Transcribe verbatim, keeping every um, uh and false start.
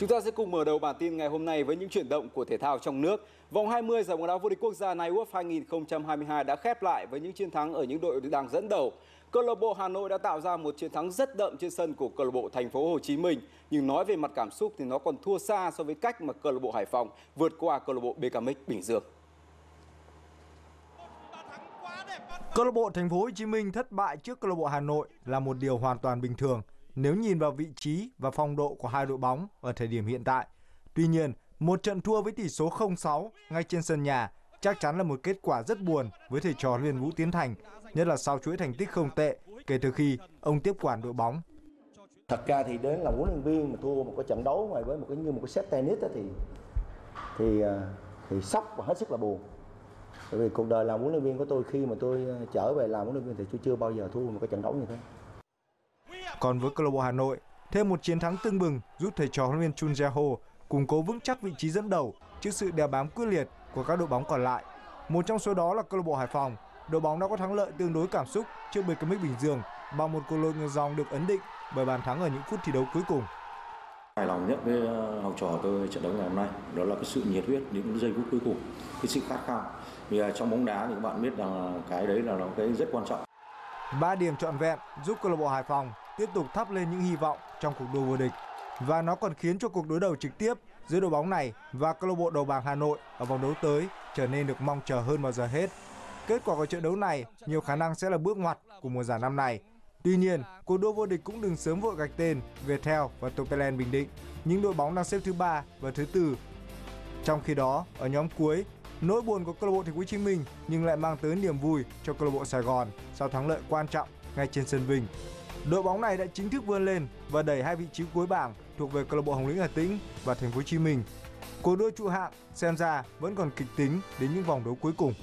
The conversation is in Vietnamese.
Chúng ta sẽ cùng mở đầu bản tin ngày hôm nay với những chuyển động của thể thao trong nước. Vòng hai mươi giải bóng đá vô địch quốc gia Night Wolf hai nghìn không trăm hai mươi hai đã khép lại với những chiến thắng ở những đội đang dẫn đầu. Câu lạc bộ Hà Nội đã tạo ra một chiến thắng rất đậm trên sân của câu lạc bộ Thành phố Hồ Chí Minh, nhưng nói về mặt cảm xúc thì nó còn thua xa so với cách mà câu lạc bộ Hải Phòng vượt qua câu lạc bộ Becamex Bình Dương. Câu lạc bộ Thành phố Hồ Chí Minh thất bại trước câu lạc bộ Hà Nội là một điều hoàn toàn bình thường nếu nhìn vào vị trí và phong độ của hai đội bóng ở thời điểm hiện tại. Tuy nhiên, một trận thua với tỷ số không sáu ngay trên sân nhà chắc chắn là một kết quả rất buồn với thầy trò Liên Vũ Tiến Thành, nhất là sau chuỗi thành tích không tệ kể từ khi ông tiếp quản đội bóng. Thật ra thì đến là huấn luyện viên mà thua một cái trận đấu ngoài với một cái như một cái set tennis thì thì thì sốc và hết sức là buồn. Bởi vì cuộc đời làm huấn luyện viên của tôi, khi mà tôi trở về làm huấn luyện viên thì tôi chưa bao giờ thua một cái trận đấu như thế. Còn với câu lạc bộ Hà Nội, thêm một chiến thắng tương bừng giúp thầy trò huấn luyện viên Chun Jae Ho củng cố vững chắc vị trí dẫn đầu trước sự đeo bám quyết liệt của các đội bóng còn lại. Một trong số đó là câu lạc bộ Hải Phòng, đội bóng đã có thắng lợi tương đối cảm xúc trước Becamex Bình Dương bằng một cuộc lội ngược dòng được ấn định bởi bàn thắng ở những phút thi đấu cuối cùng. Hài lòng nhất với học trò tôi trận đấu ngày hôm nay đó là cái sự nhiệt huyết những giây phút cuối cùng, cái sự khát khao. Vì trong bóng đá thì các bạn biết rằng cái đấy là nó cái rất quan trọng. Ba điểm trọn vẹn giúp câu lạc bộ Hải Phòng tiếp tục thắp lên những hy vọng trong cuộc đua vô địch, và nó còn khiến cho cuộc đối đầu trực tiếp giữa đội bóng này và câu lạc bộ đầu bảng Hà Nội ở vòng đấu tới trở nên được mong chờ hơn bao giờ hết. Kết quả của trận đấu này nhiều khả năng sẽ là bước ngoặt của mùa giải năm này. Tuy nhiên, cuộc đua vô địch cũng đừng sớm vội gạch tên Viettel và Topenland Bình Định, những đội bóng đang xếp thứ ba và thứ tư. Trong khi đó, ở nhóm cuối, nỗi buồn của câu lạc bộ Thành phố Hồ Chí Minh nhưng lại mang tới niềm vui cho câu lạc bộ Sài Gòn sau thắng lợi quan trọng ngay trên sân Vinh. Đội bóng này đã chính thức vươn lên và đẩy hai vị trí cuối bảng thuộc về câu lạc bộ Hồng Lĩnh Hà Tĩnh và Thành phố Hồ Chí Minh. Cuộc đua trụ hạng xem ra vẫn còn kịch tính đến những vòng đấu cuối cùng.